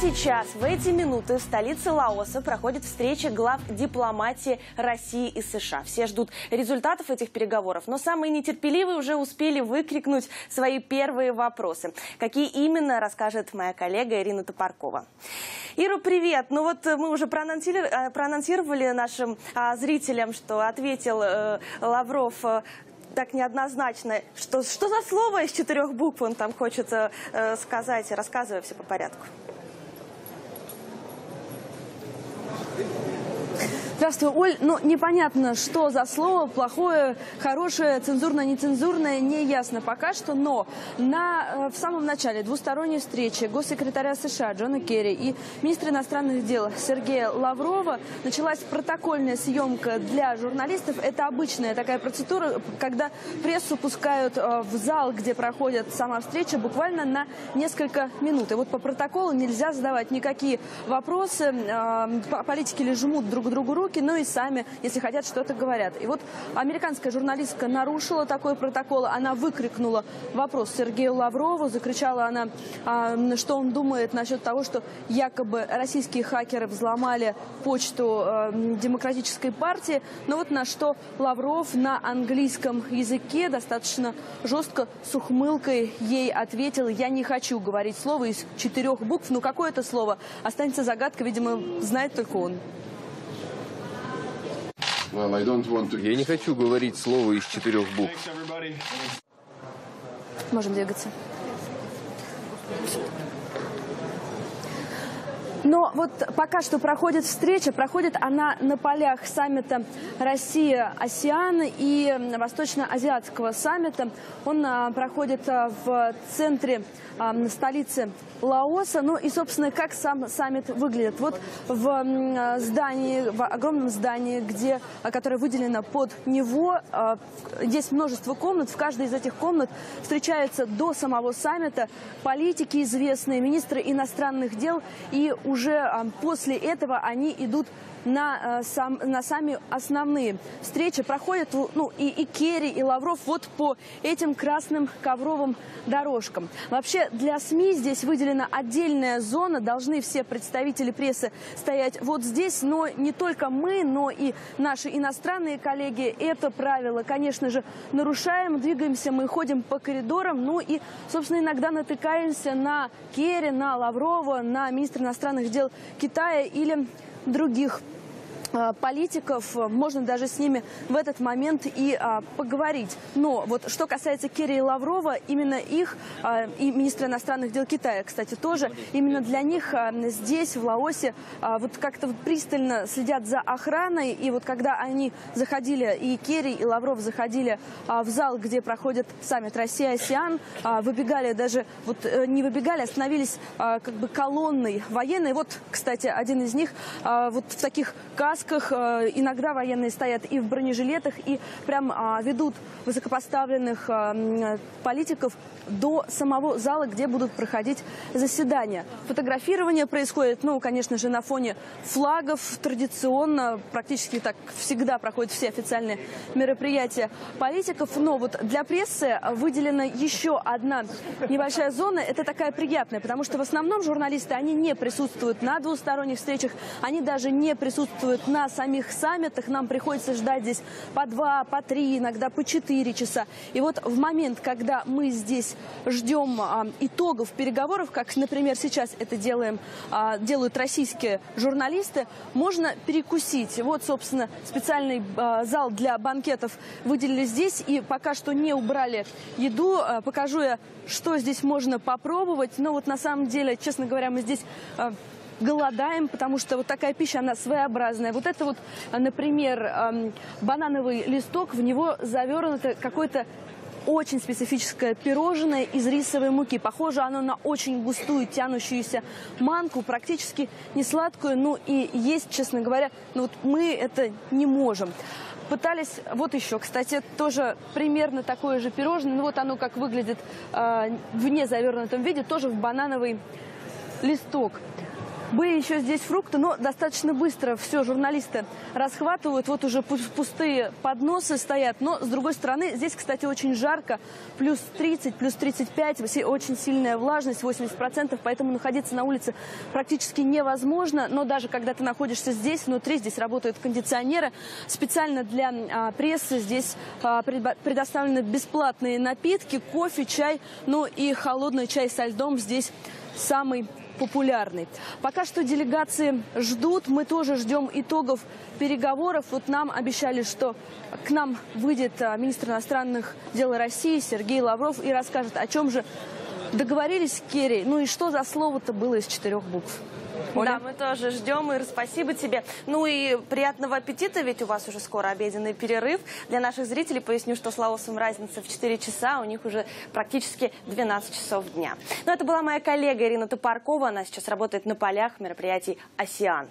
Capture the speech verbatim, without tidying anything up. сейчас, в эти минуты, в столице Лаоса проходит встреча глав дипломатии России и США. Все ждут результатов этих переговоров, но самые нетерпеливые уже успели выкрикнуть свои первые вопросы. Какие именно, расскажет моя коллега Ирина Топоркова. Ира, привет! Ну вот мы уже проанонсировали, проанонсировали нашим а, зрителям, что ответил э, Лавров... так неоднозначно. Что, что за слово из четырех букв он там хочет э, сказать? Рассказывай все по порядку. Здравствуй, Оль. Ну, непонятно, что за слово. Плохое, хорошее, цензурное, нецензурное, неясно пока что. Но на, в самом начале двусторонней встречи госсекретаря США Джона Керри и министра иностранных дел Сергея Лаврова началась протокольная съемка для журналистов. Это обычная такая процедура, когда прессу пускают в зал, где проходит сама встреча, буквально на несколько минут. И вот по протоколу нельзя задавать никакие вопросы. Политики лишь жмут друг другу руки. Но и сами, если хотят, что-то говорят. И вот американская журналистка нарушила такой протокол. Она выкрикнула вопрос Сергею Лаврову. Закричала она, что он думает насчет того, что якобы российские хакеры взломали почту Демократической партии. Но вот на что Лавров на английском языке достаточно жестко, с ухмылкой ей ответил: я не хочу говорить слово из четырех букв. Но какое это слово? Останется загадка, видимо, знает только он. Я не хочу говорить слово из четырех букв. Можем двигаться. Но вот пока что проходит встреча, проходит она на полях саммита Россия-АСЕАН и Восточно-Азиатского саммита. Он проходит в центре столицы Лаоса. Ну и, собственно, как сам саммит выглядит. Вот в здании, в огромном здании, где, которое выделено под него, есть множество комнат. В каждой из этих комнат встречаются до самого саммита политики известные, министры иностранных дел, и уже после этого они идут на, сам, на сами основные встречи. Проходят ну, и, и Керри, и Лавров вот по этим красным ковровым дорожкам. Вообще для СМИ здесь выделена отдельная зона. Должны все представители прессы стоять вот здесь. Но не только мы, но и наши иностранные коллеги это правило, конечно же, нарушаем. Двигаемся, мы ходим по коридорам. Ну и, собственно, иногда натыкаемся на Керри, на Лаврова, на министра иностранных дел Китая или других политиков, можно даже с ними в этот момент и а, поговорить. Но вот что касается Керри и Лаврова, именно их, а, и министра иностранных дел Китая, кстати, тоже, именно для них а, здесь, в Лаосе, а, вот как-то вот пристально следят за охраной. И вот когда они заходили, и Керри, и Лавров заходили а, в зал, где проходит саммит Россия-АСЕАН, а, выбегали даже, вот не выбегали, остановились а, как бы колонной военной. Вот, кстати, один из них а, вот в таких касках. Иногда военные стоят и в бронежилетах, и прям а, ведут высокопоставленных а, политиков до самого зала, где будут проходить заседания. Фотографирование происходит, ну, конечно же, на фоне флагов. Традиционно, практически так всегда проходят все официальные мероприятия политиков. Но вот для прессы выделена еще одна небольшая зона. Это такая приятная, потому что в основном журналисты, они не присутствуют на двусторонних встречах, они даже не присутствуют на самих саммитах. Нам приходится ждать здесь по два, по три, иногда по четыре часа. И вот в момент, когда мы здесь ждем а, итогов переговоров, как, например, сейчас это делаем, а, делают российские журналисты, можно перекусить. Вот, собственно, специальный а, зал для банкетов выделили здесь. И пока что не убрали еду. А, покажу я, что здесь можно попробовать. Но вот на самом деле, честно говоря, мы здесь... А, голодаем, потому что вот такая пища, она своеобразная. Вот это вот, например, банановый листок, в него завернуто какое-то очень специфическое пирожное из рисовой муки. Похоже оно на очень густую, тянущуюся манку, практически не сладкую. Ну и есть, честно говоря, ну вот мы это не можем. Пытались, вот еще, кстати, тоже примерно такое же пирожное. Ну вот оно как выглядит э, в незавернутом виде, тоже в банановый листок. Были еще здесь фрукты, но достаточно быстро все журналисты расхватывают. Вот уже пустые подносы стоят. Но, с другой стороны, здесь, кстати, очень жарко. плюс тридцать, плюс тридцать пять. Очень сильная влажность, восемьдесят процентов. Поэтому находиться на улице практически невозможно. Но даже когда ты находишься здесь, внутри, здесь работают кондиционеры. Специально для а, прессы здесь а, предоставлены бесплатные напитки. Кофе, чай, ну и холодный чай со льдом здесь самый популярный. Пока что делегации ждут, мы тоже ждем итогов переговоров. Вот нам обещали, что к нам выйдет министр иностранных дел России Сергей Лавров и расскажет, о чем же договорились с Керри, ну и что за слово-то было из четырех букв. Оля? Да, мы тоже ждем, Ир, спасибо тебе. Ну и приятного аппетита, ведь у вас уже скоро обеденный перерыв. Для наших зрителей поясню, что с Лаосом разница в четыре часа, у них уже практически двенадцать часов дня. Но это была моя коллега Ирина Топоркова, она сейчас работает на полях мероприятий «АСЕАН».